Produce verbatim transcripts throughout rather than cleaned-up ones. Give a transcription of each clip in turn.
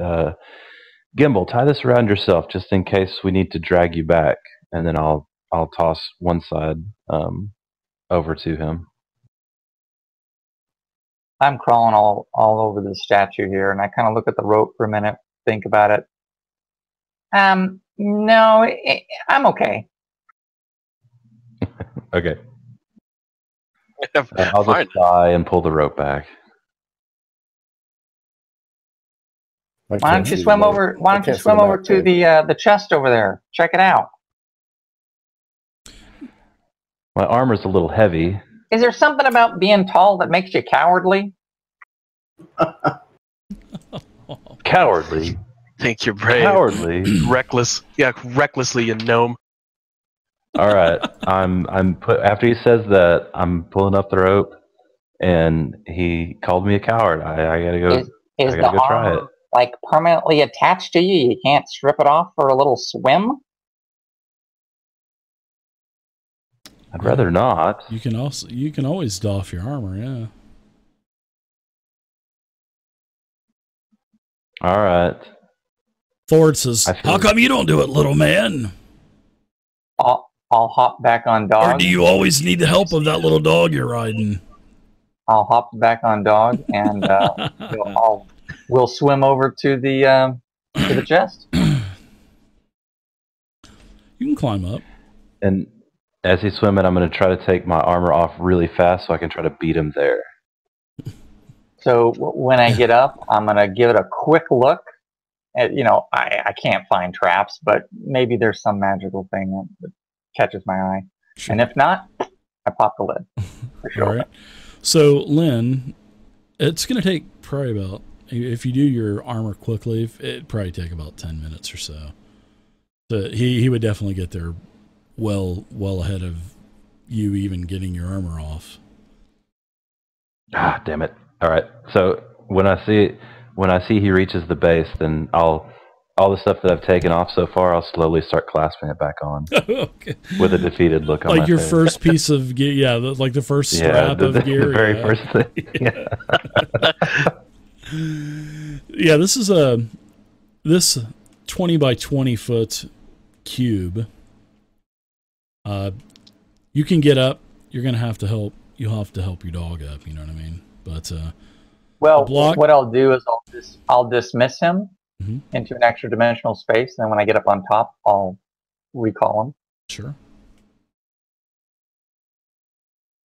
uh, Gimble, tie this around yourself just in case we need to drag you back, and then I'll I'll toss one side um, over to him. I'm crawling all all over the statue here, and I kind of look at the rope for a minute, think about it. Um, no, it, I'm okay. Okay. Uh, I'll Fine. just die and pull the rope back. Why don't you swim over? Why don't you swim over to the uh, the chest over there? Check it out. My armor's a little heavy. Is there something about being tall that makes you cowardly? Cowardly. Think you're brave. Cowardly. Reckless. Yeah, recklessly, you gnome. All right. I'm. I'm. Put, after he says that, I'm pulling up the rope, and he called me a coward. I, I gotta go. Is, is I gotta the go try it. Like permanently attached to you? You can't strip it off for a little swim? I'd rather not. You can also you can always doff off your armor, yeah. All right. Ford says, "How come you don't do it, little man?" I'll I'll hop back on dog. Or do you always need the help of that little dog you're riding? I'll hop back on dog and uh, I'll. We'll swim over to the uh, to the chest. You can climb up. And as he's swimming, I'm going to try to take my armor off really fast so I can try to beat him there. So w when I get up, I'm going to give it a quick look. At, you know, I, I can't find traps, but maybe there's some magical thing that catches my eye. Sure. And if not, I pop the lid. For sure. All right. So, Lynn, it's going to take probably about... If you do your armor quickly, it'd probably take about ten minutes or so. So he, he would definitely get there well well ahead of you even getting your armor off. Ah, damn it. All right. So when I see when I see he reaches the base, then I'll all the stuff that I've taken off so far, I'll slowly start clasping it back on. Okay. With a defeated look on like my your face. First piece of gear, yeah, the, like the first strap yeah, the, of the, gear. The very yeah. first thing. Yeah. Yeah, this is a this twenty by twenty foot cube. Uh, you can get up. You're gonna have to help. You'll have to help your dog up. You know what I mean? But uh, well, block, what I'll do is I'll dis I'll dismiss him mm-hmm. into an extra dimensional space, and then when I get up on top, I'll recall him. Sure.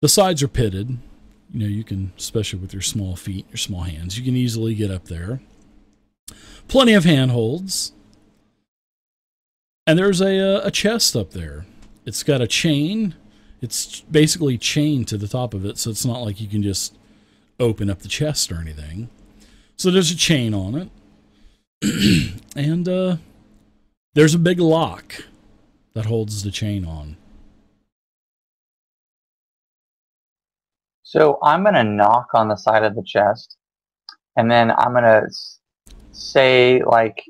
The sides are pitted. You know, you can, especially with your small feet, your small hands, you can easily get up there. Plenty of handholds. And there's a, a chest up there. It's got a chain. It's basically chained to the top of it, so it's not like you can just open up the chest or anything. So there's a chain on it. And uh, there's a big lock that holds the chain on. So I'm going to knock on the side of the chest, and then I'm going to say, like,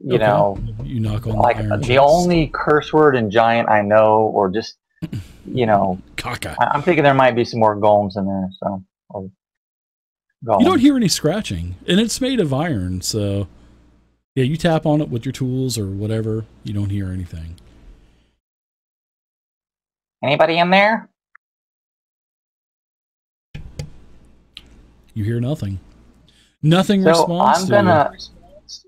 you okay. know, you knock on like the, the only curse word in Giant I know, or just, you know, Caca. I'm thinking there might be some more golems in there. So or you don't hear any scratching, and it's made of iron. So yeah, you tap on it with your tools or whatever. You don't hear anything. Anybody in there? You hear nothing. Nothing so responds I'm gonna, to you.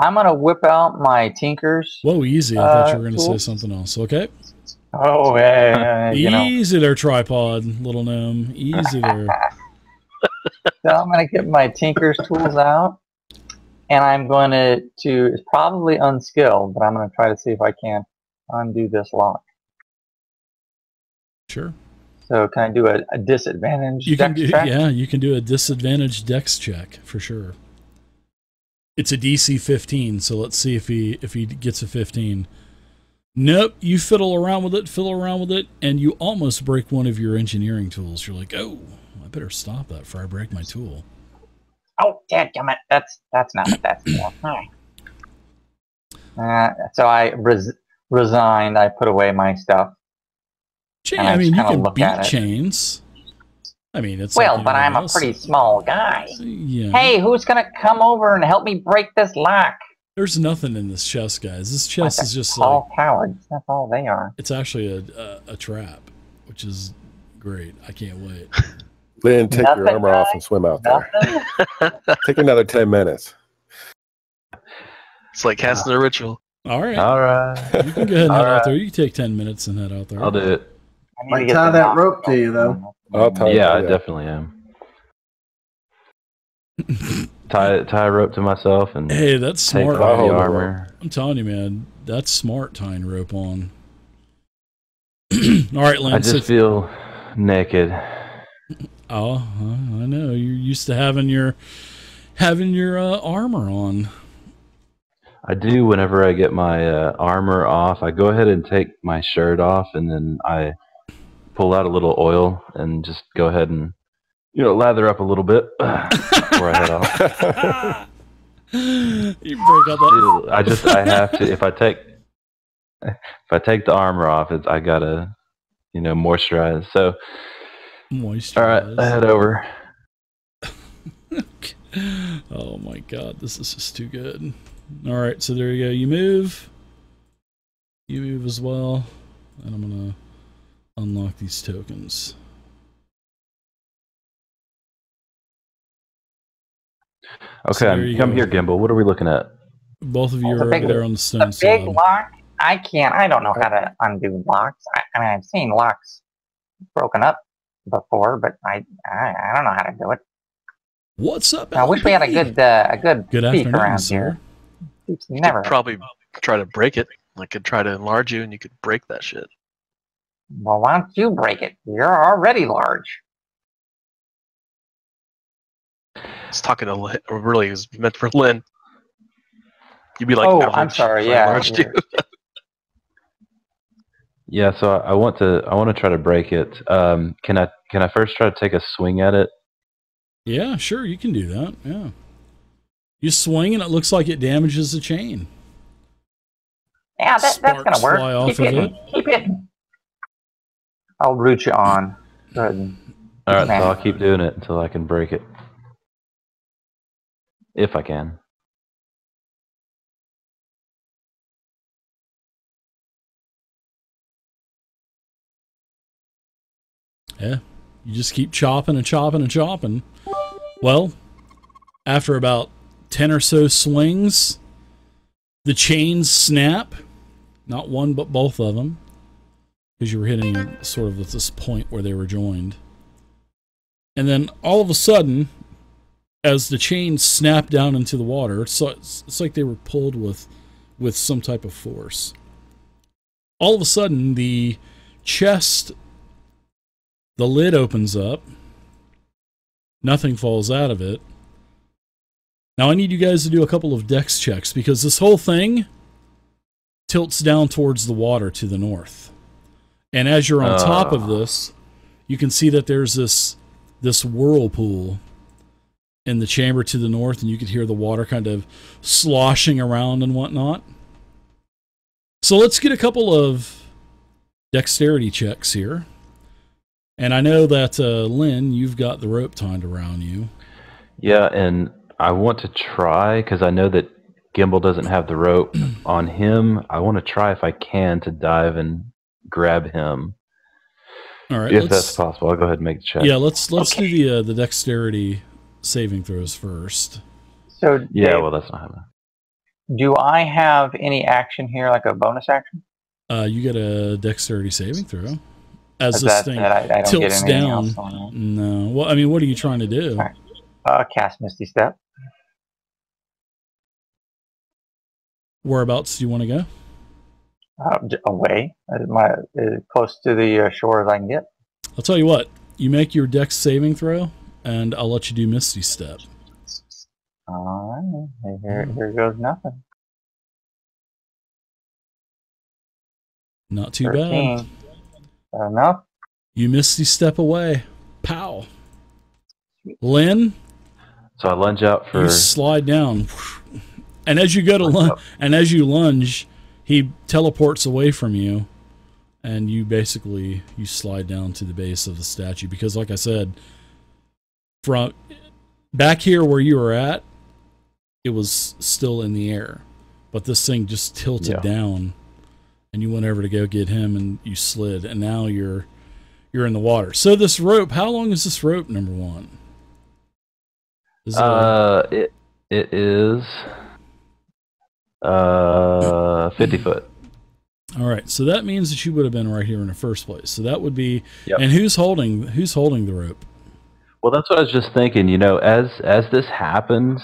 I'm going to whip out my Tinkers. Whoa, easy. I thought uh, you were going to say something else. Okay. Oh, yeah. yeah, yeah easy know. there, tripod, little gnome. Easy there. So I'm going to get my Tinkers tools out, and I'm going to, to it's probably unskilled, but I'm going to try to see if I can undo this lock. Sure. So can I do a, a disadvantage you dex can do, check? Yeah, you can do a disadvantage dex check for sure. It's a D C fifteen, so let's see if he if he gets a fifteen. Nope, you fiddle around with it, fiddle around with it, and you almost break one of your engineering tools. You're like, oh, I better stop that before I break my tool. Oh, dadgummit, that's that's not that's more. Uh, so I res resigned. I put away my stuff. Chain, I, I mean, you can beat chains. I mean, it's well, like but I'm else. a pretty small guy. Yeah. Hey, who's gonna come over and help me break this lock? There's nothing in this chest, guys. This chest like is just all like, cowards. That's all they are. It's actually a a, a trap, which is great. I can't wait. Lynn, take nothing, your armor guys. off and swim out nothing. there. Take another ten minutes. It's like casting a ritual. All right, all right. You can go ahead and head right. out there. You can take ten minutes and head out there. I'll do it. I might tie that rope to you, though. I'll tie yeah, it, I yeah. definitely am. tie tie a rope to myself and hey, that's smart. Take all the armor. I'm telling you, man, that's smart tying rope on. All right, Lance. I just feel naked. Oh, I know. You're used to having your having your uh, armor on. I do whenever I get my uh, armor off. I go ahead and take my shirt off, and then I pull out a little oil and just go ahead and, you know, lather up a little bit before I head off. You break out that. I just, I have to, if I take, if I take the armor off, it's, I gotta, you know, moisturize. So, moisturize. All right, I head over. Okay. Oh my God, this is just too good. All right, so there you go. You move. You move as well. And I'm going to unlock these tokens. Okay, so come go. here, Gimble. What are we looking at? Both of you oh, are big, over there on the stone the side. Big lock? I can't. I don't know how to undo locks. I, I mean, I've seen locks broken up before, but I, I, I don't know how to do it. What's up, I L B? Wish we had a good, uh, a good, good speak around sir. here. It's never you could probably try to break it. I could try to enlarge you, and you could break that shit. Well, why don't you break it? You're already large. It's talking to Lynn. Really, it was meant for Lynn. You'd be like, oh, I'm sorry, yeah. Yeah, so I want to. I want to try to break it. Um, can I? Can I first try to take a swing at it? Yeah, sure. You can do that. Yeah. You swing and it looks like it damages the chain. Yeah, that, that's gonna work. Fly off keep of hitting, it. Keep hitting. I'll root you on. All right, so I'll keep doing it until I can break it, if I can. Yeah, you just keep chopping and chopping and chopping. Well, after about ten or so swings, the chains snap, not one but both of them, because you were hitting sort of at this point where they were joined. And then all of a sudden, as the chains snap down into the water, so it's, it's like they were pulled with with some type of force. All of a sudden, the chest, the lid opens up, nothing falls out of it. Now I need you guys to do a couple of dex checks because this whole thing tilts down towards the water to the north. And as you're on uh. top of this, you can see that there's this this whirlpool in the chamber to the north, and you can hear the water kind of sloshing around and whatnot. So let's get a couple of dexterity checks here. And I know that, uh, Lynn, you've got the rope tied around you. Yeah, and I want to try, because I know that Gimble doesn't have the rope on him. I want to try, if I can, to dive and grab him. All right, if that's possible, I'll go ahead and make the check. Yeah, let's let's okay. do the uh, the dexterity saving throws first. So yeah, Dave, well, that's not happening. Do I have any action here, like a bonus action? Uh, you get a dexterity saving throw as this that, thing that I, I don't tilts get down. No, well, I mean, what are you trying to do? Right. Uh, cast Misty Step. Whereabouts do you want to go? Uh, away. My, uh, close to the uh, shore as I can get. I'll tell you what. You make your dex saving throw, and I'll let you do Misty Step. All right. Here, here goes nothing. Not too thirteen. Bad. Enough. You Misty Step away. Pow. Lynn. So I lunge out for... You slide down. And as you go to lunge, and as you lunge, he teleports away from you, and you basically you slide down to the base of the statue because, like I said, from back here where you were at, it was still in the air, but this thing just tilted yeah. down, and you went over to go get him, and you slid, and now you're you're in the water. So this rope, how long is this rope? Number one. Is uh, it it is uh fifty foot. All right, so that means that you would have been right here in the first place. So that would be, yep. and who's holding who's holding the rope? Well, that's what I was just thinking. You know, as as this happens,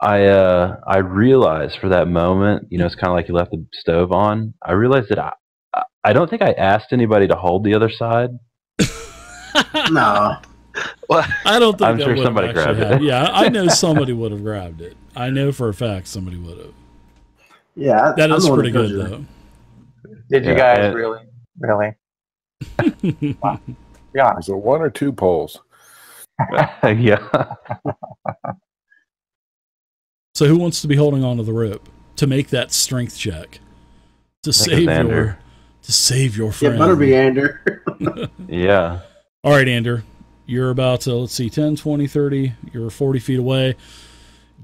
I uh, I realized for that moment, you know, it's kind of like you left the stove on. I realized that I I don't think I asked anybody to hold the other side. No, well, I don't think. I'm sure somebody grabbed it. Yeah, I know somebody would have grabbed it. I know for a fact somebody would have. Yeah, that is pretty good though. Did you guys really, really? Wow. Yeah, so one or two poles. Yeah. So who wants to be holding onto the rope to make that strength check to save your to save your friend? It better be Ander. Yeah. All right, Ander, you're about to, let's see, ten, twenty, thirty. You're forty feet away.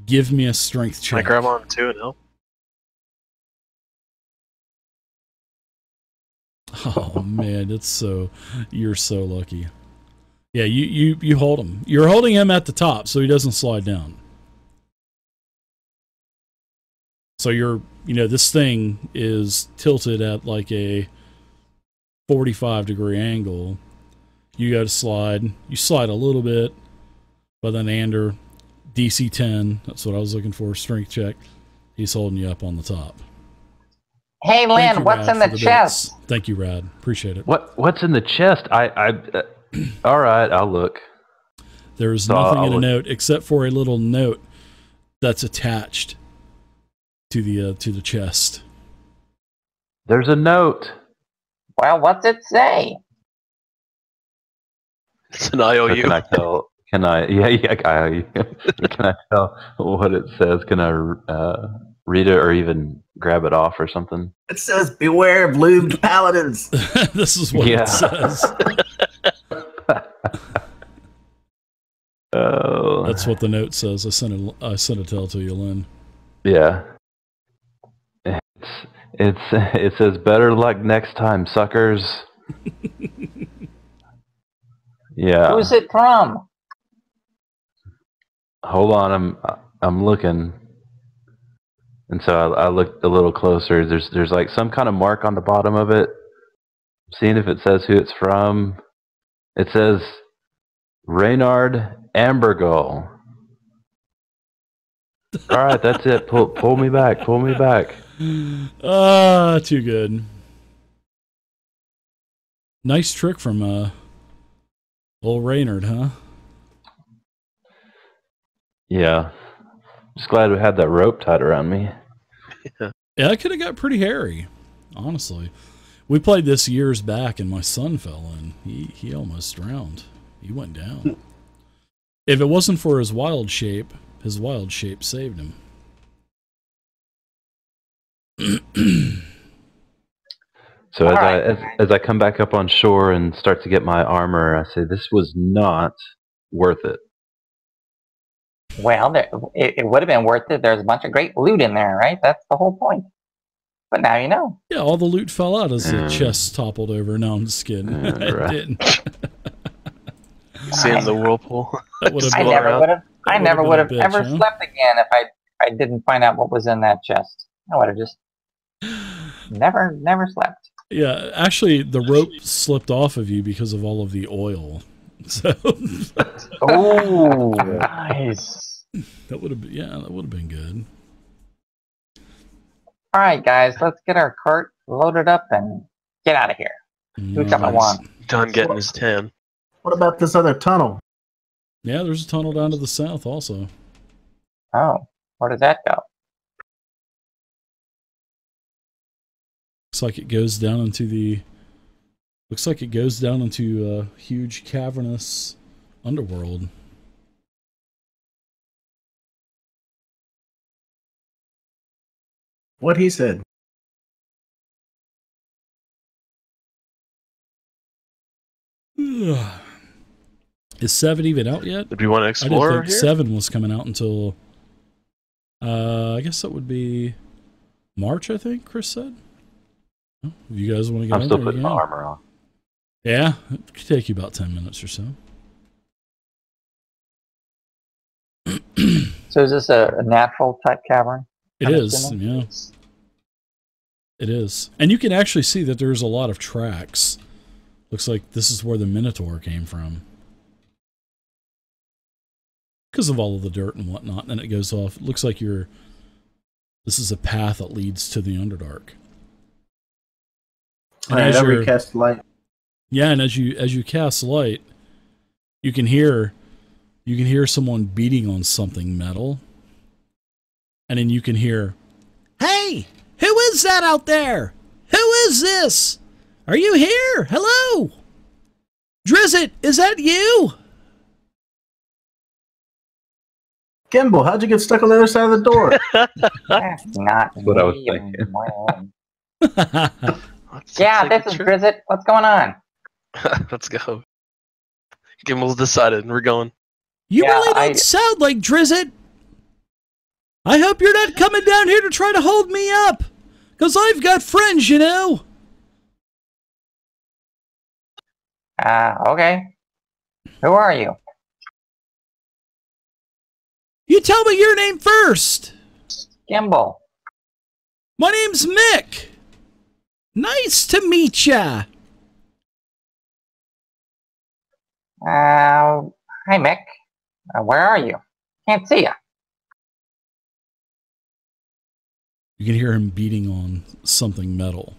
Give me a strength check. Can I grab on too and help? Oh man, it's so you're so lucky. Yeah, you you you hold him. You're holding him at the top, so he doesn't slide down. So you're you know this thing is tilted at like a forty-five degree angle. You go to slide. You slide a little bit, but then Ander, D C ten. That's what I was looking for. Strength check. He's holding you up on the top. Hey Lynn, what's in the chest? Thank you, Rad. Appreciate it. What What's in the chest? I. I uh, all right, I'll look. There is nothing in a note except for a little note that's attached to the uh, to the chest. There's a note. Well, what's it say? It's an I O U. Can I tell? Can I? Yeah, yeah. I O U. Can I tell what it says? Can I? Uh, Read it or even grab it off or something. It says, beware of lubed paladins. This is what yeah. it says. Oh. That's what the note says. I sent a, I sent a tell to you, Lynn. Yeah. It's, it's, it says, better luck next time, suckers. Yeah. Who's it from? Hold on. I'm, I'm looking. And so I, I looked a little closer. There's there's like some kind of mark on the bottom of it. I'm seeing if it says who it's from. It says Raynard Ambergul. All right, that's it. Pull pull me back. Pull me back. Ah, uh, too good. Nice trick from uh, old Raynard, huh? Yeah. Just glad we had that rope tied around me. Yeah, yeah, it could have got pretty hairy, honestly. We played this years back, and my son fell in. He he almost drowned. He went down. If it wasn't for his wild shape, his wild shape saved him. So as I, as, as I come back up on shore and start to get my armor, I say, this was not worth it. Well, there, it, it would have been worth it. There's a bunch of great loot in there, right? That's the whole point. But now you know. Yeah, all the loot fell out as mm. the chest toppled over. No, I'm just kidding. Mm, it right. didn't. See the whirlpool. That would have I never would have. I never would have ever huh? slept again if I I didn't find out what was in that chest. I would have just never never slept. Yeah, actually, the rope slipped off of you because of all of the oil. So, oh, nice. That would have been, yeah, that would have been good. All right, guys, let's get our cart loaded up and get out of here. Nice. Who's done getting his ten? What about this other tunnel? Yeah, there's a tunnel down to the south also. Oh, where does that go? Looks like it goes down into the. Looks like it goes down into a huge cavernous underworld. What he said. Is seven even out yet? Did we want to explore? I didn't think here? seven was coming out until. Uh, I guess that would be March. I think Chris said. Well, if you guys want to get I'm in still there, putting yeah. my armor on. Yeah, it could take you about ten minutes or so. So is this a, a natural type cavern? It is, yeah. It is. And you can actually see that there's a lot of tracks. Looks like this is where the Minotaur came from. Because of all of the dirt and whatnot, and it goes off. It looks like you're... This is a path that leads to the Underdark. And right, as you cast light. Yeah, and as you as you cast light, you can hear you can hear someone beating on something metal. And then you can hear, "Hey, who is that out there? Who is this? Are you here? Hello? Drizzt, is that you? Gimble, how'd you get stuck on the other side of the door?" That's not That's what I was thinking. Yeah, like this is Drizzt. What's going on? Let's go. Gimble's decided, and we're going. You yeah, really don't I... sound like Drizzt. I hope you're not coming down here to try to hold me up, because I've got friends, you know. Uh, okay. Who are you? You tell me your name first. Gimble. My name's Mick. Nice to meet ya. Uh, hi, Mick. Uh, where are you? Can't see ya. You can hear him beating on something metal.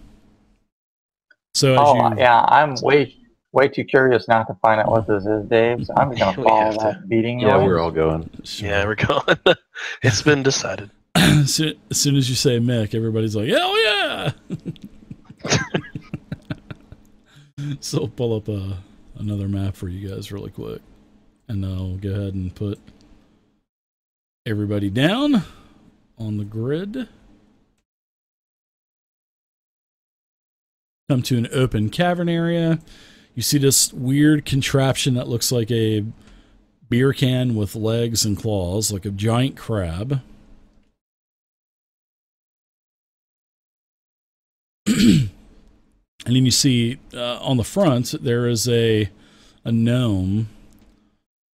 So, as oh you... yeah, I'm way, way too curious not to find out what this is, Dave. So I'm just gonna follow that to... beating. Yeah, noise. We're all going. Sure. Yeah, we're going. It's been decided. As soon, as soon as you say Mick, everybody's like, "Hell yeah!" So I'll pull up a, another map for you guys really quick, and I'll go ahead and put everybody down on the grid. Come to an open cavern area. You see this weird contraption that looks like a beer can with legs and claws, like a giant crab. And then you see uh, on the front there is a a gnome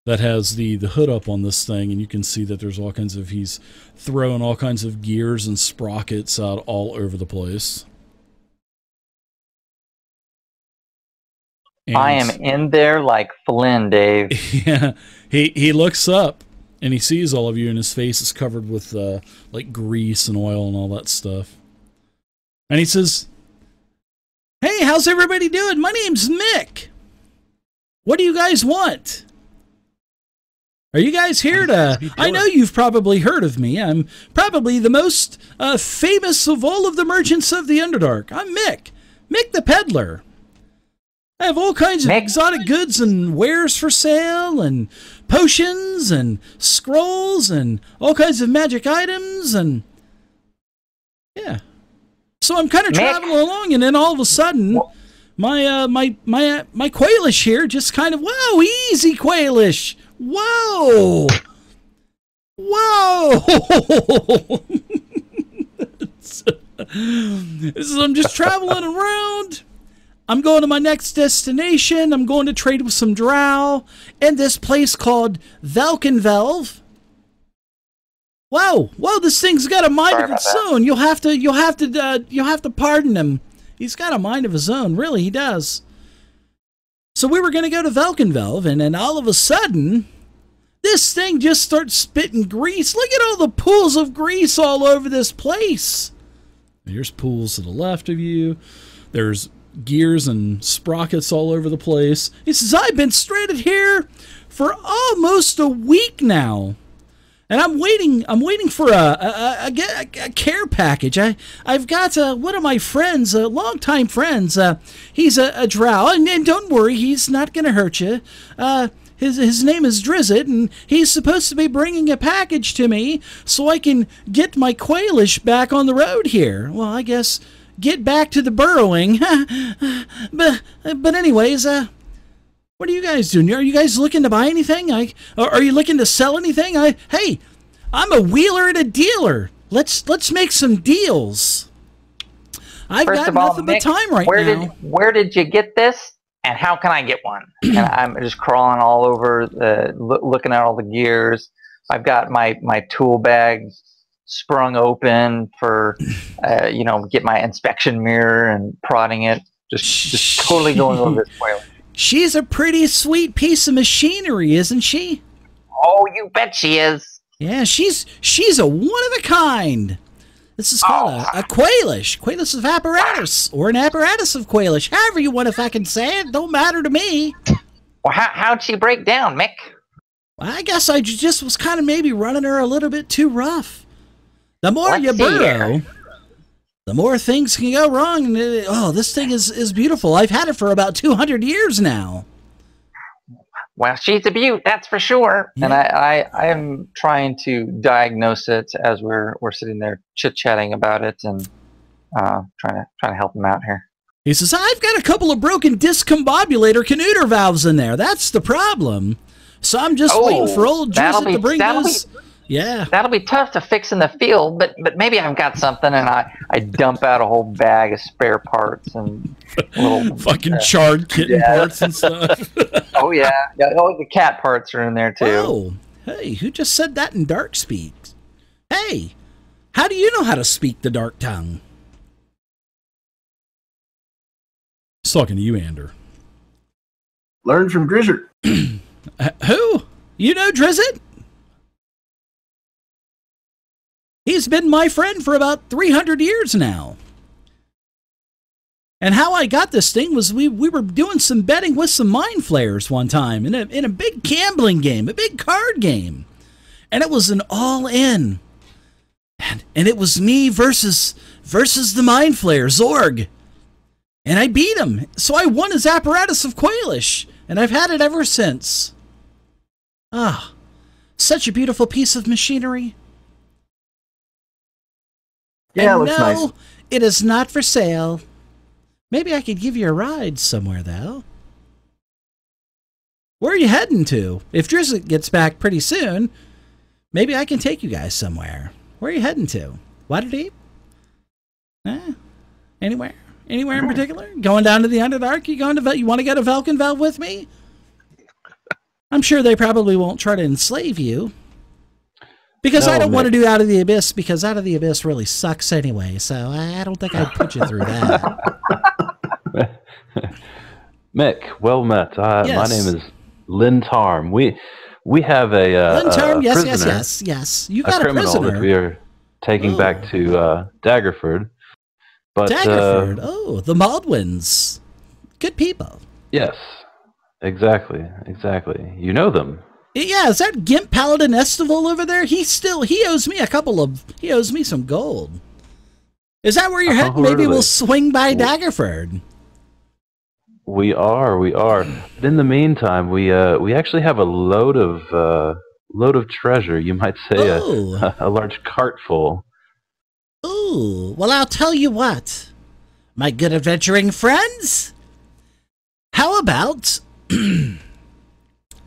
that has the the hood up on this thing, and you can see that there's all kinds of he's throwing all kinds of gears and sprockets out all over the place. And I am in there like Flynn, Dave. Yeah, he he looks up and he sees all of you, and his face is covered with uh, like grease and oil and all that stuff. And he says, "Hey, how's everybody doing? My name's Mick. What do you guys want? Are you guys here to... I know you've probably heard of me. I'm probably the most uh, famous of all of the merchants of the Underdark. I'm Mick. Mick the Peddler. I have all kinds of Mick. exotic goods and wares for sale, and potions and scrolls and all kinds of magic items, and... yeah. So I'm kind of Mick. traveling along, and then all of a sudden, my uh, my my my Kwalish here just kind of whoa, easy Kwalish, whoa, whoa. This is I'm just traveling around. I'm going to my next destination. I'm going to trade with some drow in this place called Velkynvelve. Wow! Wow! This thing's got a mind of its own. You'll have to, you'll have to, uh, you'll have to pardon him. He's got a mind of his own. Really, he does. So we were going to go to Velkynvelve, and then all of a sudden, this thing just starts spitting grease. Look at all the pools of grease all over this place. There's pools to the left of you. There's gears and sprockets all over the place. He says, "I've been stranded here for almost a week now. And I'm waiting. I'm waiting for a a, a, a care package. I I've got uh, one of my friends, uh, longtime friends. Uh, he's a, a drow, and, and don't worry, he's not gonna hurt you. Uh, his his name is Drizzt, and he's supposed to be bringing a package to me so I can get my Kwalish back on the road here. Well, I guess get back to the burrowing. but but anyways, uh, What are you guys doing? Are you guys looking to buy anything? I, are you looking to sell anything? I, hey, I'm a wheeler and a dealer. Let's let's make some deals. I've First got of all, nothing Mick, but time right where now. Did, where did you get this? And how can I get one? And I'm just crawling all over, the, lo looking at all the gears. I've got my my tool bag sprung open for, uh, you know, get my inspection mirror and prodding it. Just just totally going over this way. She's a pretty sweet piece of machinery, isn't she? Oh, you bet she is. Yeah, she's she's a one of a kind. This is called oh. a, a Kwalish, Kwalish of apparatus, or an apparatus of Kwalish. However you want to fucking say it, don't matter to me. Well, how, how'd she break down, Mick? I guess I just was kind of maybe running her a little bit too rough. The more Let's you burrow, the more things can go wrong. Oh, this thing is, is beautiful. I've had it for about two hundred years now. Well, she's a beaut, that's for sure. Yeah. And I, I, I am trying to diagnose it as we're we're sitting there chit-chatting about it and uh, trying to trying to help him out here. He says, "I've got a couple of broken discombobulator canuter valves in there. That's the problem. So I'm just oh, waiting for old Drizzt to bring those." Be, yeah, that'll be tough to fix in the field, but but maybe I've got something, and I I dump out a whole bag of spare parts and little fucking uh, charred kitten yeah. parts and stuff. Oh, yeah. yeah. Oh, the cat parts are in there, too. Oh, hey, who just said that in Dark Speak? Hey, how do you know how to speak the Dark Tongue? He's talking to you, Ander. Learn from Drizzt. uh, who? You know Drizzt? He's been my friend for about three hundred years now. And how I got this thing was we, we were doing some betting with some mind flayers one time in a, in a big gambling game, a big card game. And it was an all-in. And, and it was me versus, versus the mind flayer, Zorg. And I beat him. So I won his apparatus of Kwalish. And I've had it ever since. Ah, such a beautiful piece of machinery. Yeah, and it looks no, nice. It is not for sale. Maybe I could give you a ride somewhere, though. Where are you heading to? If Drizzt gets back pretty soon, maybe I can take you guys somewhere. Where are you heading to? Waterdeep? Eh? Anywhere? Anywhere in particular? Going down to the Underdark? You going to? You want to go to Velkynvelve with me? I'm sure they probably won't try to enslave you. Because no, I don't man. want to do Out of the Abyss, because Out of the Abyss really sucks anyway, so I don't think I'd put you through that. Mick, well met. Uh, yes. My name is Lynn Tarm. We we have a uh, Lynn Tarm, a yes, prisoner, yes, yes, yes. You got a, a prisoner that we are taking oh. back to uh, Daggerford. But, Daggerford, uh, oh, the Maldwins, good people. Yes, exactly, exactly. You know them. Yeah, is that Gimp Paladin Estival over there? He still he owes me a couple of he owes me some gold. Is that where you're oh, heading? Maybe we'll swing by Daggerford. We are, we are. But in the meantime, we uh we actually have a load of uh load of treasure. You might say oh. a, a large cart full. Ooh, well, I'll tell you what, my good adventuring friends. How about?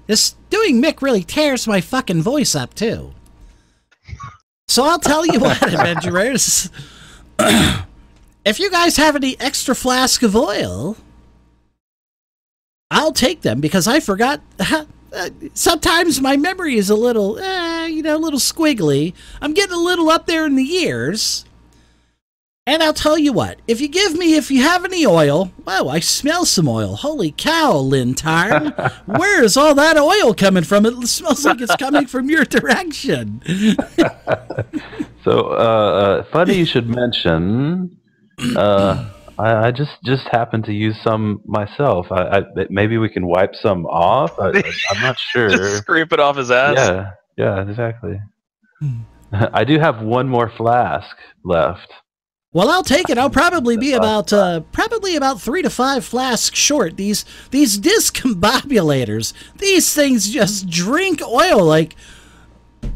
This doing Mick really tears my fucking voice up, too. So I'll tell you what, adventurers. If you guys have any extra flask of oil, I'll take them, because I forgot. Sometimes my memory is a little, eh, you know, a little squiggly. I'm getting a little up there in the years. And I'll tell you what, if you give me, if you have any oil, wow, I smell some oil. Holy cow, Lynn Tarm. Where is all that oil coming from? It smells like it's coming from your direction. So, uh, funny you should mention, uh, I, I just, just happened to use some myself. I, I, maybe we can wipe some off. I, I'm not sure. Just scrape it off his ass. Yeah, yeah, exactly. I do have one more flask left. Well, I'll take it. I'll probably be about uh, probably about three to five flasks short. These these discombobulators, these things just drink oil like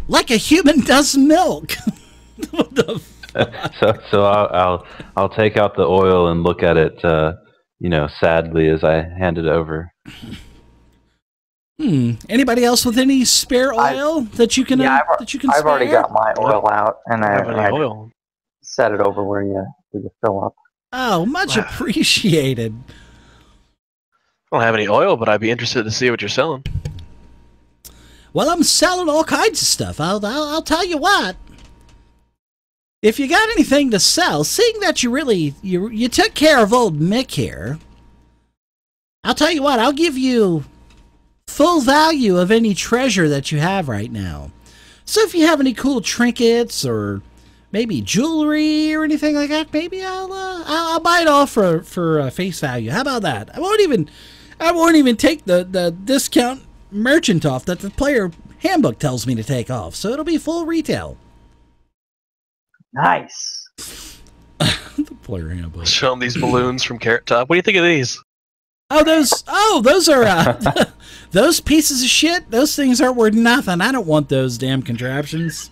like a human does milk. What the fuck? So so I'll, I'll I'll take out the oil and look at it, uh, you know, sadly as I hand it over. Hmm. Anybody else with any spare oil I've, that you can yeah, uh, I've, that you can I've spare? Already got my oil out, and I, I, I oil. set it over where you where you fill up. Oh, much wow. appreciated. I don't have any oil, but I'd be interested to see what you're selling. Well, I'm selling all kinds of stuff. I'll I'll, I'll tell you what. If you got anything to sell, seeing that you really you you took care of old Mick here, I'll tell you what. I'll give you full value of any treasure that you have right now. So if you have any cool trinkets or maybe jewelry or anything like that, maybe I'll uh, I'll buy it all for for uh, face value. How about that? I won't even I won't even take the the discount merchant off that the player handbook tells me to take off. So it'll be full retail. Nice. The player handbook. Show them these balloons from Carrot Top. What do you think of these? Oh, those! Oh, those are uh, those pieces of shit. Those things aren't worth nothing. I don't want those damn contraptions.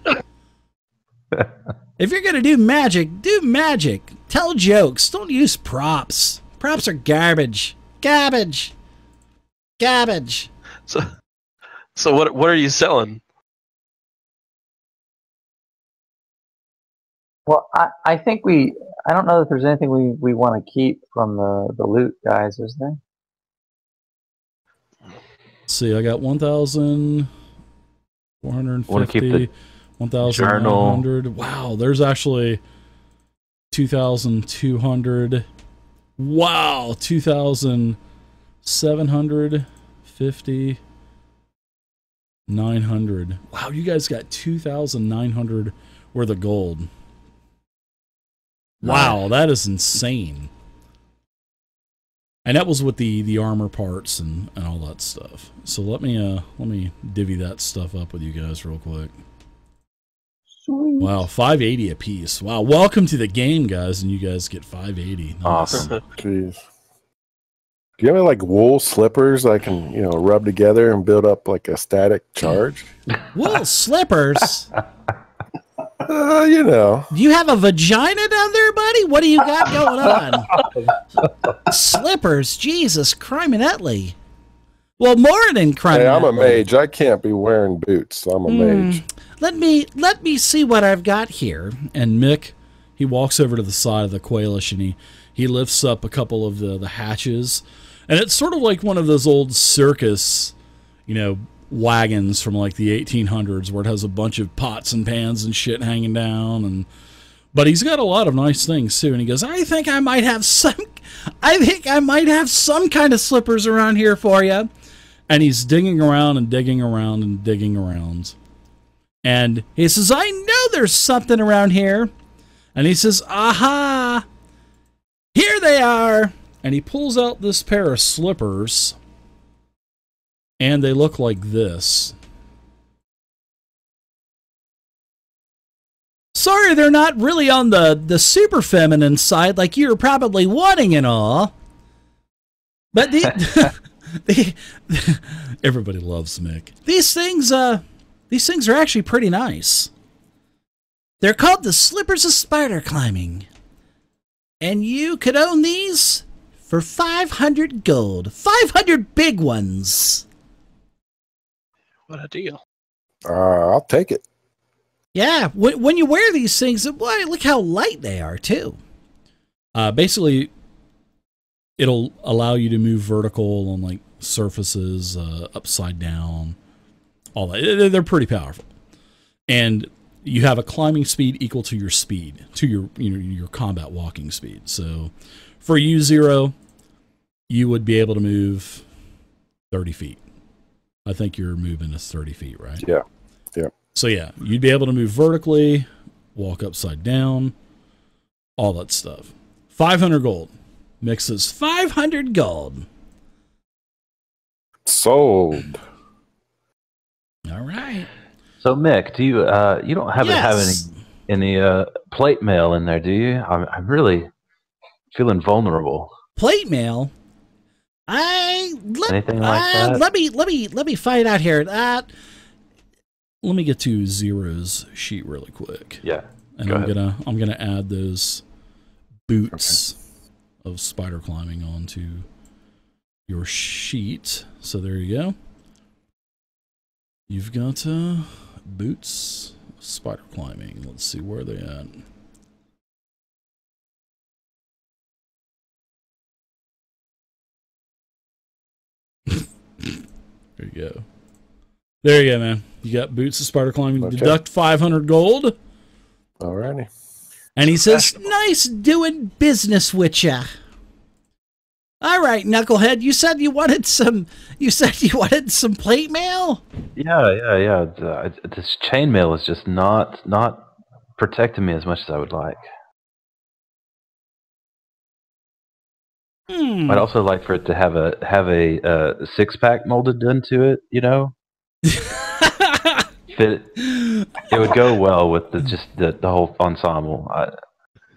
If you're gonna do magic, do magic. Tell jokes. Don't use props. Props are garbage. Garbage. Garbage. So, so what? What are you selling? Well, I, I think we. I don't know that there's anything we we want to keep from the the loot, guys. Is there? See, I got one thousand four hundred fifty, one thousand nine hundred. Wow, there's actually two thousand two hundred. Wow, two thousand seven hundred fifty, nine hundred. Wow, you guys got two thousand nine hundred worth of gold. Wow, that is insane. And that was with the the armor parts and and all that stuff. So let me uh let me divvy that stuff up with you guys real quick. Sweet. Wow, five eighty a piece. Wow, welcome to the game, guys, and you guys get five eighty. Nice. Awesome. Jeez. Do you have any like wool slippers I can, you know, rub together and build up like a static charge? Wool slippers. Uh, you know. Do you have a vagina down there, buddy? What do you got going on? Slippers, Jesus, criminally. Well, more than criminally. Hey, I'm a mage. I can't be wearing boots. So I'm a mm. mage. Let me let me see what I've got here. And Mick, he walks over to the side of the Kwalish and he he lifts up a couple of the the hatches, and it's sort of like one of those old circus, you know, wagons from like the eighteen hundreds where it has a bunch of pots and pans and shit hanging down. And but he's got a lot of nice things too, and he goes, I think I might have some I think I might have some kind of slippers around here for you. And he's digging around and digging around and digging around, and he says, I know there's something around here. And he says, aha, here they are. And he pulls out this pair of slippers. And they look like this. Sorry, they're not really on the, the super feminine side like you were probably wanting and all. But the, the, the everybody loves Mick. These things, uh, these things are actually pretty nice. They're called the Slippers of Spider Climbing. And you could own these for five hundred gold. five hundred big ones. What a deal. Uh, I'll take it. Yeah, when, when you wear these things, boy, look how light they are, too. Uh, basically, it'll allow you to move vertical on, like, surfaces, uh, upside down, all that. They're pretty powerful. And you have a climbing speed equal to your speed, to your, you know, your combat walking speed. So for you, Zero, you would be able to move thirty feet. I think you're moving is thirty feet, right? Yeah. Yeah. So, yeah, you'd be able to move vertically, walk upside down, all that stuff. five hundred gold. Mixes five hundred gold. Sold. All right. So, Mick, do you, uh, you don't have, yes. have any, any uh, plate mail in there, do you? I'm, I'm really feeling vulnerable. Plate mail? I let, Anything like uh, that? let me let me let me find out here. Uh, let me get to Zero's sheet really quick. Yeah, and Go I'm ahead. gonna I'm gonna add those boots okay. of spider climbing onto your sheet. So there you go. You've got uh, boots, spider climbing. Let's see, where are they at? There you go. There you go, man. You got boots of spider climbing. Okay. Deduct five hundred gold. Alrighty. And he says, nice doing business with ya. All right, knucklehead. You said you wanted some. You said you wanted some plate mail. Yeah, yeah, yeah. The, this chainmail is just not not protecting me as much as I would like. Hmm. I'd also like for it to have a have a uh, six pack molded into it. You know, fit. It, it would go well with the, just the, the whole ensemble. I,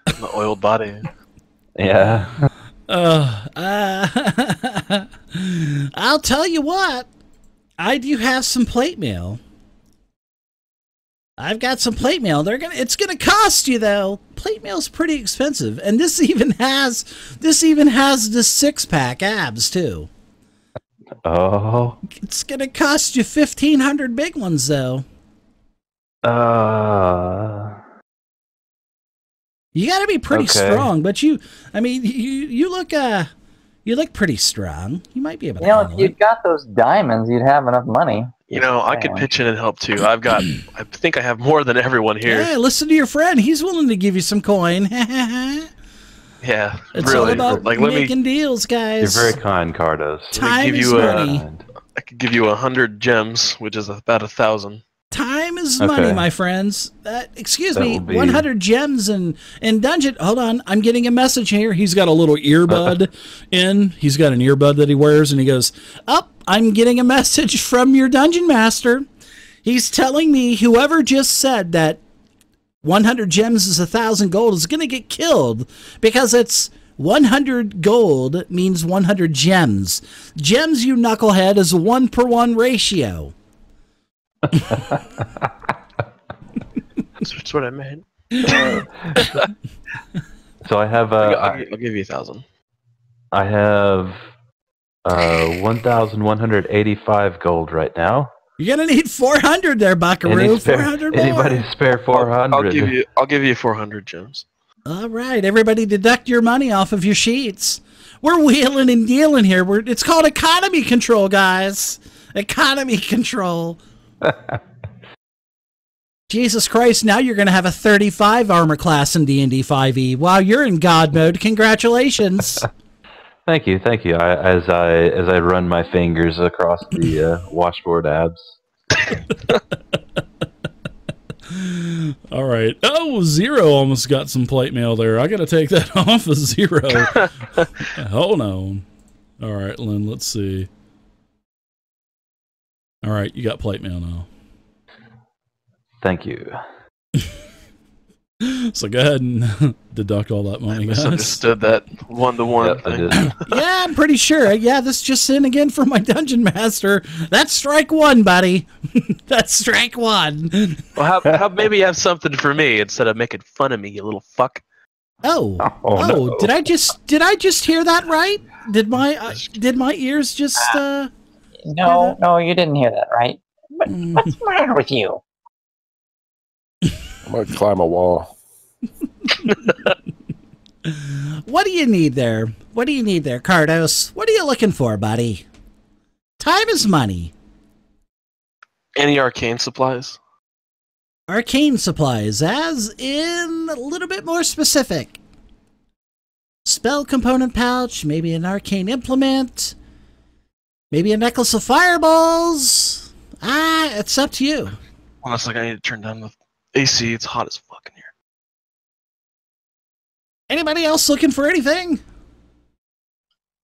the oiled body. Yeah. Uh, uh I'll tell you what, I do have some plate mail. I've got some plate mail. They're gonna. It's gonna cost you though. Plate mail's pretty expensive, and this even has this even has the six pack abs too. Oh. It's gonna cost you fifteen hundred big ones though. Uh. You got to be pretty okay. strong, but you, I mean, you, you look, uh, you look pretty strong. You might be able to. You know, if you'd got those diamonds, you'd have enough money. You know, I could pitch in and help too. I've got, I think I have more than everyone here. Yeah, listen to your friend. He's willing to give you some coin. Yeah, it's really. All about like, making me, deals, guys. You're very kind, Cardos. Time give is you money. A, I could give you a hundred gems, which is about a thousand. Time is money, okay. my friends. Uh, excuse that me, be... one hundred gems and, and dungeon. Hold on, I'm getting a message here. He's got a little earbud in. He's got an earbud that he wears, and he goes, oh, I'm getting a message from your dungeon master. He's telling me whoever just said that one hundred gems is one thousand gold is going to get killed because it's one hundred gold means one hundred gems. Gems, you knucklehead, is a one per one ratio. That's what I meant. Uh, so I have. Uh, I'll, I'll give you a thousand. I have uh, one thousand one hundred eighty-five gold right now. You're gonna need four hundred there, Buckaroo. Four hundred. Anybody spare four hundred? I'll, I'll give you. I'll give you four hundred gems. All right, everybody, deduct your money off of your sheets. We're wheeling and dealing here. We're. It's called economy control, guys. Economy control. Jesus Christ, now you're going to have a thirty-five armor class in D and D five E. Wow, you're in God mode. Congratulations. Thank you, thank you. I, as I as I run my fingers across the uh, washboard abs. All right. Oh, Zero almost got some plate mail there. I got to take that off of Zero. Hold on. All right, Lynn, let's see. All right, you got plate mail now. Thank you. So go ahead and deduct all that money, I guys. Misunderstood that one-to-one yep, thing. Yeah, I'm pretty sure. Yeah, this just in again from my dungeon master. That's strike one, buddy. That's strike one. Well, how, how maybe you have something for me instead of making fun of me, you little fuck. Oh, oh, oh no. did I just did I just hear that right? Did my uh, did my ears just? Uh, No, no, you didn't hear that, right? What, what's the matter with you? I'm going to climb a wall. What do you need there? What do you need there, Cardos? What are you looking for, buddy? Time is money. Any arcane supplies? Arcane supplies, as in a little bit more specific. Spell component pouch, maybe an arcane implement... Maybe a necklace of fireballs. Ah, it's up to you. Well, it's like I need to turn down the A C. It's hot as fuck in here. Anybody else looking for anything?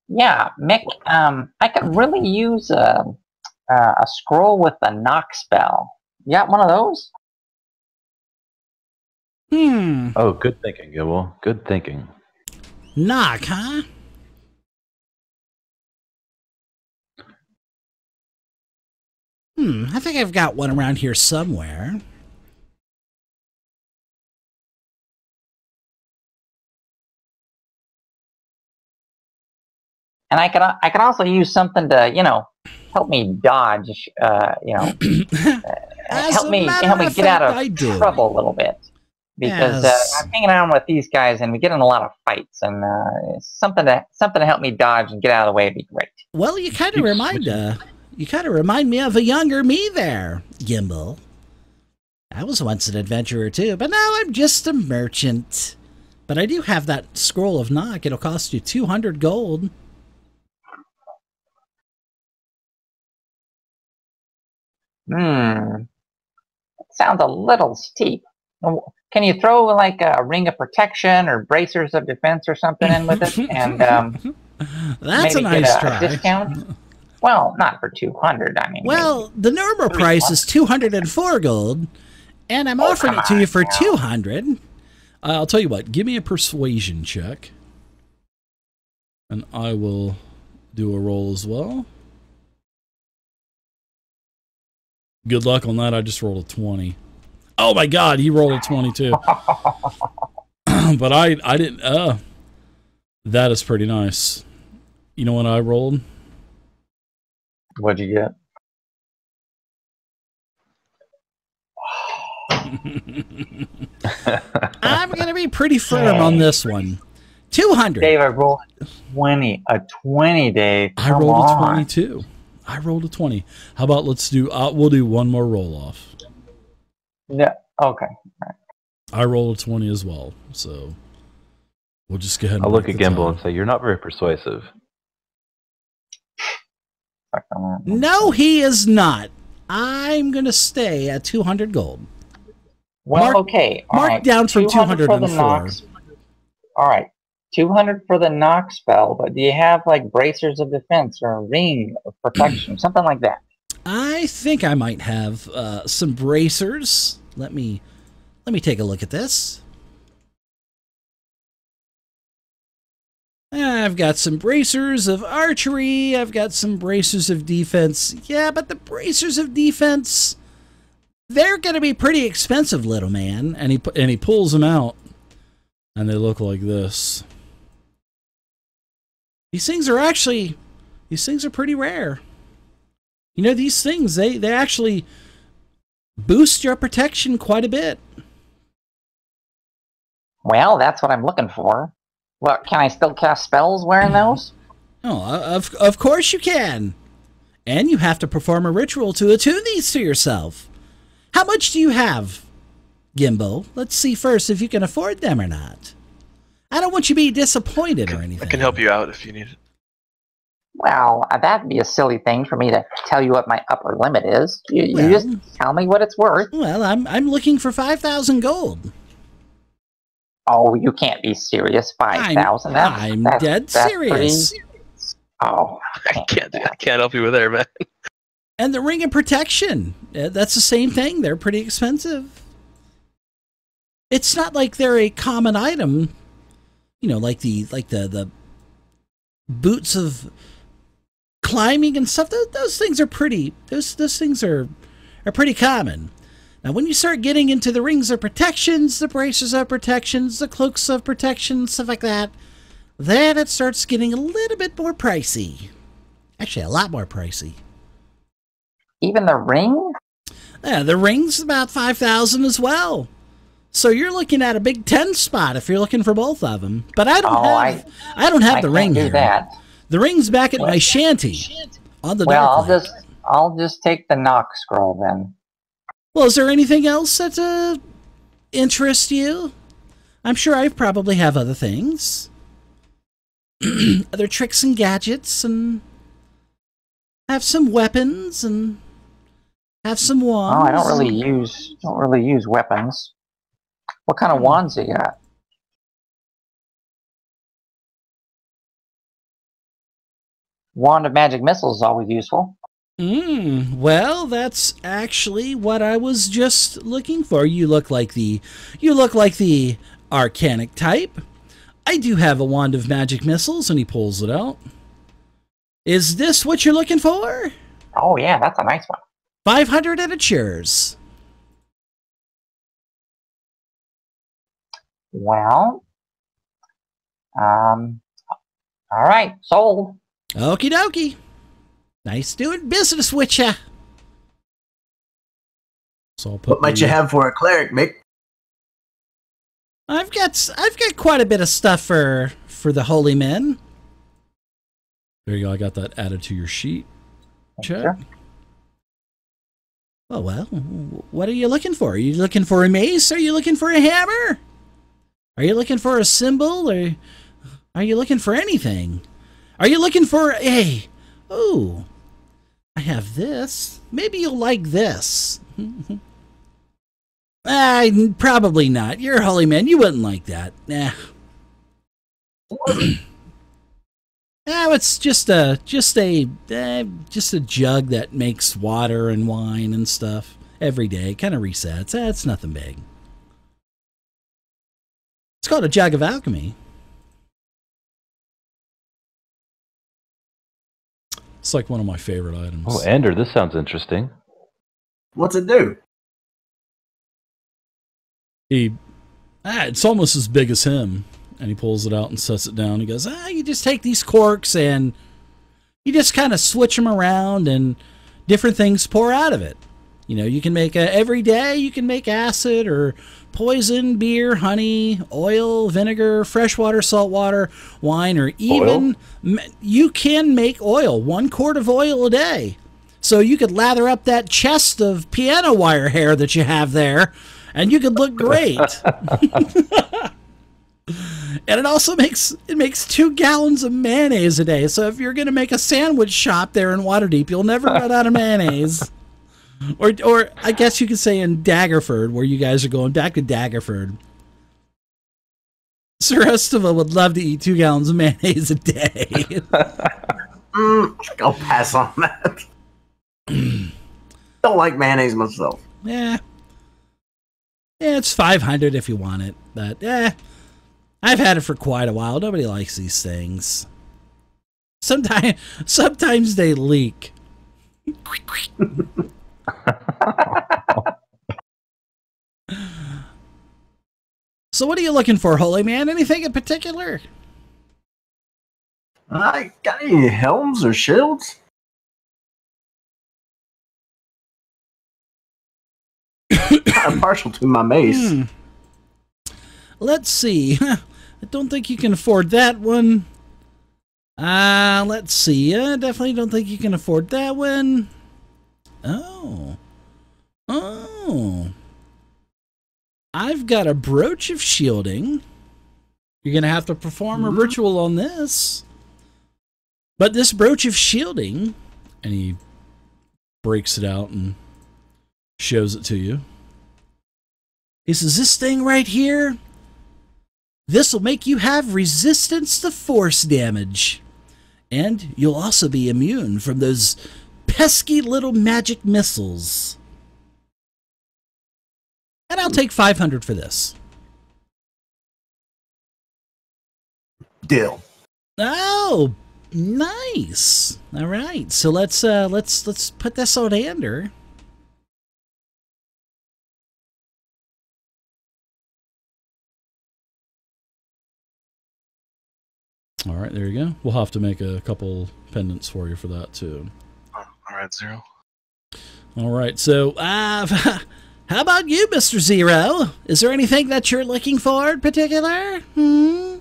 Yeah, Mick. Um, I could really use a uh, a scroll with the knock spell. You got one of those? Hmm. Oh, good thinking, Gimble. Good thinking. Knock, huh? Hmm, I think I've got one around here somewhere. And I can I can also use something to, you know, help me dodge, uh, you know, uh, help me help me get out of trouble a little bit, because yes. uh, I'm hanging out with these guys and we get in a lot of fights, and uh, something to something to help me dodge and get out of the way would be great. Well, you kind of remind uh, you kind of remind me of a younger me there, Gimble. I was once an adventurer too, but now I'm just a merchant. But I do have that scroll of knock. It'll cost you two hundred gold. Hmm. That sounds a little steep. Can you throw like a ring of protection or bracers of defense or something in with it? And um, that's maybe a nice get a, try. A discount? Well, not for two hundred. I mean, well, the normal price bucks. is two hundred and four gold, and I'm oh, offering it to on, you for yeah. two hundred. Uh, I'll tell you what. Give me a persuasion check, and I will do a roll as well. Good luck on that. I just rolled a twenty. Oh my God, he rolled a twenty-two. But I, I didn't. Uh, that is pretty nice. You know what I rolled? What'd you get? I'm gonna be pretty firm on this one. Two hundred. Dave, I rolled a twenty. A twenty, Dave. Come I rolled on. a twenty-two. I rolled a twenty. How about let's do? Uh, we'll do one more roll off. Yeah. Okay. Right. I rolled a twenty as well, so we'll just go ahead. And I'll look at Gimble and say, "You're not very persuasive." No, he is not. I'm gonna stay at two hundred gold. Well, mark, okay. All mark right. down from two hundred and four. All right. two hundred for the knock spell, but do you have like bracers of defense or a ring of protection, something like that? I think I might have uh, some bracers. Let me let me take a look at this. I've got some bracers of archery. I've got some bracers of defense. Yeah, but the bracers of defense, they're going to be pretty expensive, little man. And he and he pulls them out, and they look like this. These things are actually, these things are pretty rare. You know, these things, they, they actually boost your protection quite a bit. Well, that's what I'm looking for. What, can I still cast spells wearing those? Oh, of, of course you can. And you have to perform a ritual to attune these to yourself. How much do you have, Gimble? Let's see first if you can afford them or not. I don't want you to be disappointed can, or anything. I can help you out if you need it. Well, that'd be a silly thing for me to tell you what my upper limit is. You, well, you just tell me what it's worth. Well, I'm I'm looking for five thousand gold. Oh, you can't be serious! Five thousand? I'm that's, dead that's serious. Pretty... Oh, I can't. I can't help you with there, man. And the ring of protection—that's the same thing. They're pretty expensive. It's not like they're a common item, you know, like the like the the boots of climbing and stuff. Those, those things are pretty. Those those things are are pretty common. Now, when you start getting into the rings of protections, the braces of protections, the cloaks of protection, stuff like that, then it starts getting a little bit more pricey. Actually, a lot more pricey. Even the ring? Yeah, the ring's about five thousand as well. So you're looking at a big ten spot if you're looking for both of them. But I don't oh, have I, I don't have I the ring do here. That. The ring's back at well, my shanty. On the well, I'll light. just I'll just take the knock scroll then. Well, is there anything else that uh, interests you? I'm sure I probably have other things, other tricks and gadgets, and have some weapons and. Have some wands. Oh, I don't really use don't really use weapons. What kind of wands do you got? Wand of magic missiles is always useful. Mm, well, that's actually what I was just looking for. You look like the you look like the arcanic type. I do have a wand of magic missiles, and he pulls it out. Is this what you're looking for? Oh yeah, that's a nice one. five hundred and it's yours. Well, um, all right, sold. Okie dokie. Nice doing business with ya. So what might you have for a cleric, Mick? I've got I've got quite a bit of stuff for for the holy men. There you go. I got that added to your sheet. Check. Okay. Oh well. What are you looking for? Are you looking for a mace? Are you looking for a hammer? Are you looking for a symbol? Or are you looking for anything? Are you looking for a? Oh, I have this. Maybe you'll like this. Ah, uh, probably not. You're a holy man. You wouldn't like that. Nah. No, it's just a just a uh, just a jug that makes water and wine and stuff every day. Kind of resets. Eh, it's nothing big. It's called a jug of alchemy. It's like one of my favorite items. Oh, Ender, this sounds interesting. What's it do? He, ah, it's almost as big as him. And he pulls it out and sets it down. He goes, ah, you just take these corks and you just kind of switch them around and different things pour out of it. You know, you can make a, every day you can make acid or poison, beer, honey, oil, vinegar, fresh water, salt water, wine, or even oil? You can make oil, one quart of oil a day. So you could lather up that chest of piano wire hair that you have there. And you could look great. And it also makes it makes two gallons of mayonnaise a day. So if you're going to make a sandwich shop there in Waterdeep, you'll never run out of mayonnaise. Or, or I guess you could say in Daggerford, where you guys are going back to Daggerford. Sir Estival would love to eat two gallons of mayonnaise a day. mm, I'll pass on that. Don't like mayonnaise myself. Yeah. Yeah, it's five hundred if you want it, but eh, I've had it for quite a while. Nobody likes these things. Sometimes, sometimes they leak. So what are you looking for, holy man? Anything in particular? Uh, got any helms or shields? I'm partial to my mace. Hmm. Let's see. I don't think you can afford that one. Uh, let's see. I definitely don't think you can afford that one. Oh. Oh. I've got a brooch of shielding. You're going to have to perform mm-hmm. a ritual on this. But this brooch of shielding... And he breaks it out and shows it to you. He says, this thing right here, this will make you have resistance to force damage. And you'll also be immune from those pesky little magic missiles. And I'll take five hundred for this. Deal. Oh, nice. All right. So let's uh let's let's put this on Ander. All right, there you go. We'll have to make a couple pendants for you for that, too. All right, Zero. All right, so uh, how about you, Mister Zero? Is there anything that you're looking for in particular? Hmm?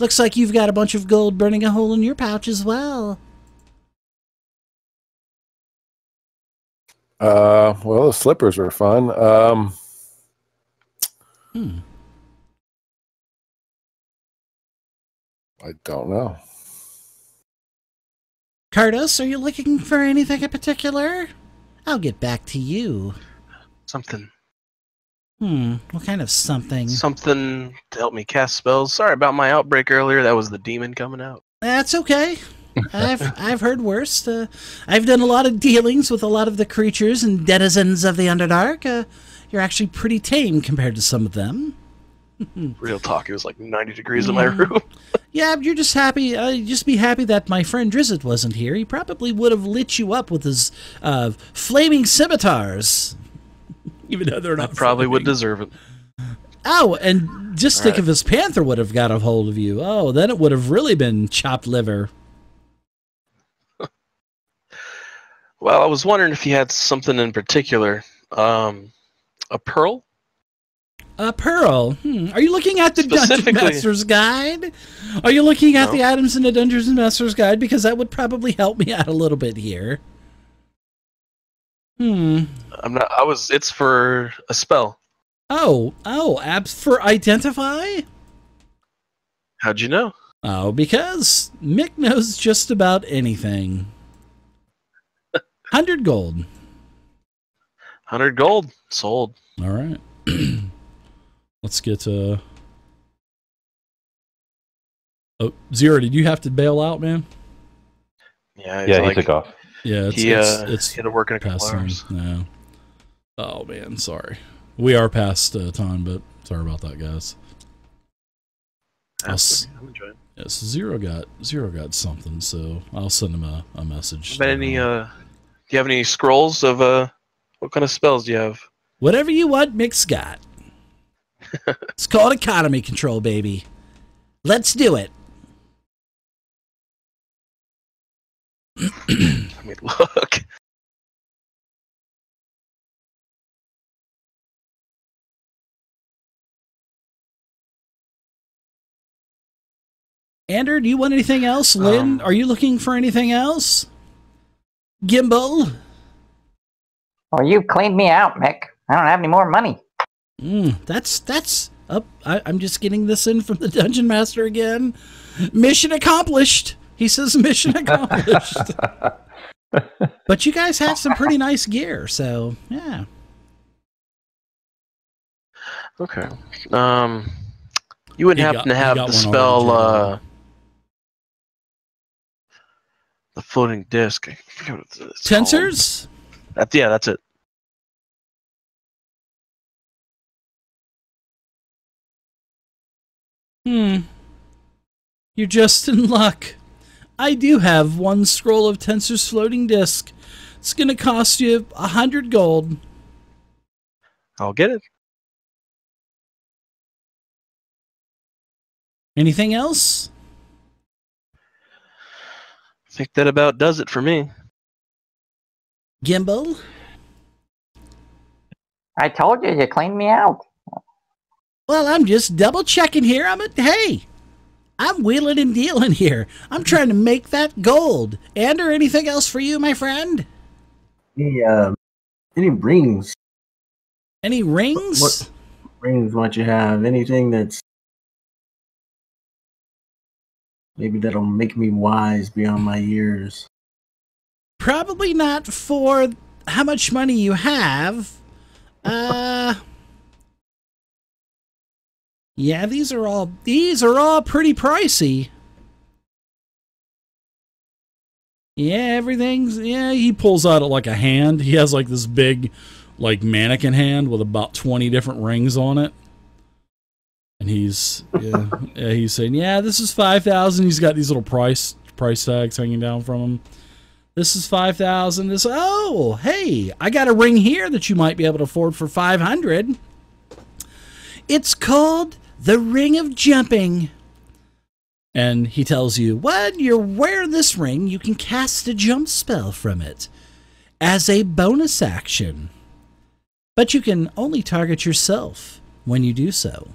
Looks like you've got a bunch of gold burning a hole in your pouch as well. Uh, well, the slippers were fun. Um, hmm. I don't know. Curtis, are you looking for anything in particular? I'll get back to you. Something. Hmm, what kind of something? Something to help me cast spells. Sorry about my outbreak earlier. That was the demon coming out. That's okay. I've I've heard worse. Uh, I've done a lot of dealings with a lot of the creatures and denizens of the Underdark. Uh, you're actually pretty tame compared to some of them. Real talk, it was like ninety degrees yeah. in my room. Yeah, you're just happy. Uh, just be happy that my friend Drizzt wasn't here. He probably would have lit you up with his uh, flaming scimitars. Even though they're not I probably flaming. Would deserve it. Oh, and just All think right. if his panther would have got a hold of you. Oh, then it would have really been chopped liver. Well, I was wondering if you had something in particular. Um, a pearl? A pearl? Hmm. Are you looking at the Dungeon Master's Guide? Are you looking at no. the items in the Dungeon Master's Guide? Because that would probably help me out a little bit here. Hmm. I'm not. I was. It's for a spell. Oh, oh, abs for identify? How'd you know? Oh, because Mick knows just about anything. Hundred gold. Hundred gold sold. All right. Let's get uh. Oh, Zero, did you have to bail out, man? Yeah. Yeah, like, he took off. Yeah, it's he, it's, uh, it's he had to work in a couple hours. No. Oh man, sorry. We are past uh, time, but sorry about that, guys. I'm enjoying. Yes, Zero got Zero got something, so I'll send him a, a message. Have any? Uh, do you have any scrolls of uh? What kind of spells do you have? Whatever you want, Mick's got. It's called economy control, baby. Let's do it. Let me look. Andrew, do you want anything else? Lynn, um, are you looking for anything else? Gimble? Well, you cleaned me out, Mick. I don't have any more money. Mm, that's, that's, up. I, I'm just getting this in from the Dungeon Master again. Mission accomplished. He says mission accomplished. But you guys have some pretty nice gear, so, yeah. Okay. Um, you wouldn't happen to have the spell, uh... the floating disc. I forget what it's called. Tensors? That, yeah, that's it. Hmm. You're just in luck. I do have one scroll of Tensor's floating disc. It's going to cost you a hundred gold. I'll get it. Anything else? I think that about does it for me. Gimble? I told you, you cleaned me out. Well, I'm just double checking here. I'm a, hey, I'm wheeling and dealing here. I'm trying to make that gold. And or anything else for you, my friend? Any, um, any rings? Any rings? What, what rings might you have? Anything that's maybe that'll make me wise beyond my years. Probably not for how much money you have. Uh, yeah, these are all these are all pretty pricey. Yeah, everything's yeah. He pulls out like a hand. He has like this big, like mannequin hand with about twenty different rings on it. And he's yeah, yeah he's saying yeah, this is five thousand. He's got these little price price tags hanging down from him. This is five thousand. This, oh, hey, I got a ring here that you might be able to afford for five hundred. It's called the Ring of Jumping. And he tells you, when you wear this ring, you can cast a jump spell from it as a bonus action. But you can only target yourself when you do so.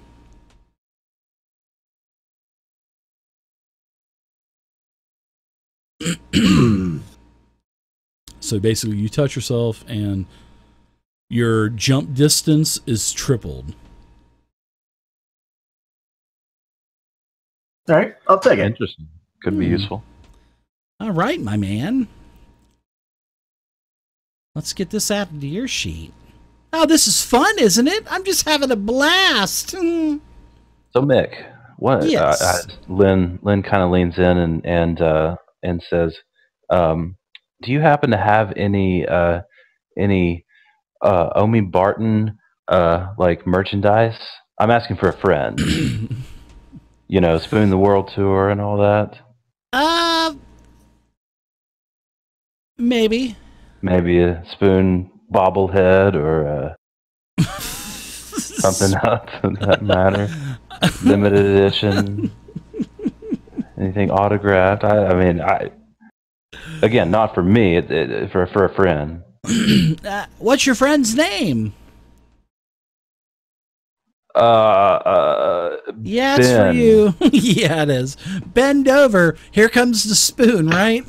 So basically, you touch yourself, and your jump distance is tripled. All right, I'll take it. Interesting. Could hmm. be useful. All right, my man. Let's get this out of your sheet. Oh, this is fun, isn't it? I'm just having a blast. So, Mick, what? Yes. Uh, I, Lynn, Lynn kind of leans in and and uh, and says. Um, Do you happen to have any uh, any uh, Omi Barton uh, like merchandise? I'm asking for a friend. You know, Spoon the World tour and all that. Uh, maybe. Maybe a Spoon bobblehead or uh, something up in that matter. Limited edition. Anything autographed? I, I mean, I. Again, not for me, it, it, for, for a friend. uh, what's your friend's name? Uh, uh, yeah, it's Ben. For you. Yeah, it is. Bend over. Here comes the spoon, right?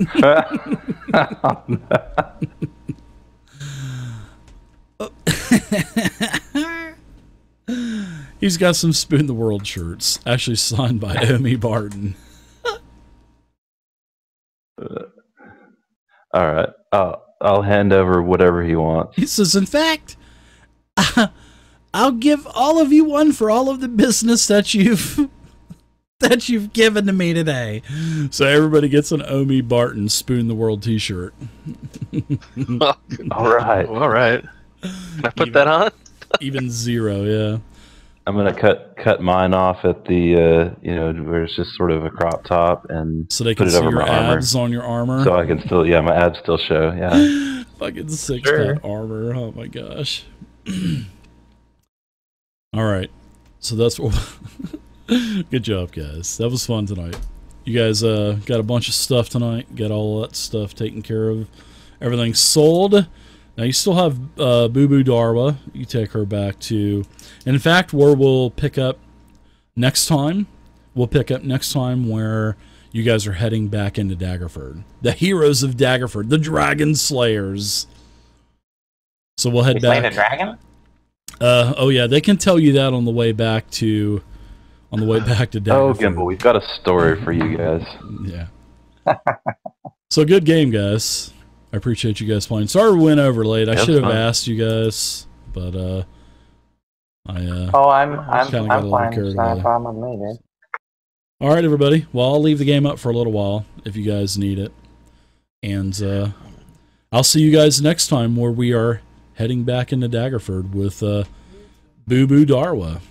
He's got some Spoon the World shirts, actually signed by Omi Barton. uh, all right. Uh, I'll hand over whatever he wants. He says, in fact, uh, I'll give all of you one for all of the business that you've that you've given to me today. So everybody gets an Omi Barton Spoon the World T-shirt. All right, all right. Can I put even, that on? Even zero, yeah. I'm gonna cut cut mine off at the uh, you know, where it's just sort of a crop top, and so they can put it see over your my abs armor. on your armor. So I can still, yeah, my abs still show, yeah. Fucking sick sure. armor. Oh my gosh. All right, so that's what. Good job, guys. That was fun tonight. You guys uh, got a bunch of stuff tonight. Got all that stuff taken care of. Everything's sold. Now you still have uh, Boo Boo Darwa. You take her back to. In fact, where we'll pick up next time. We'll pick up next time where you guys are heading back into Daggerford. The heroes of Daggerford, the Dragon Slayers. So we'll head we back. Slay the dragon. Uh, oh yeah, they can tell you that on the way back to, on the way back to Daggerford. Oh, Gimble, we've got a story for you guys. Yeah. So good game, guys. I appreciate you guys playing. Sorry we went over late. I should have asked you guys, but uh, I uh. Oh, I'm I'm I'm got a fine. It's not a problem with me, dude. All right, everybody. Well, I'll leave the game up for a little while if you guys need it, and uh, I'll see you guys next time where we are heading back into Daggerford with uh, Boo Boo Darwa.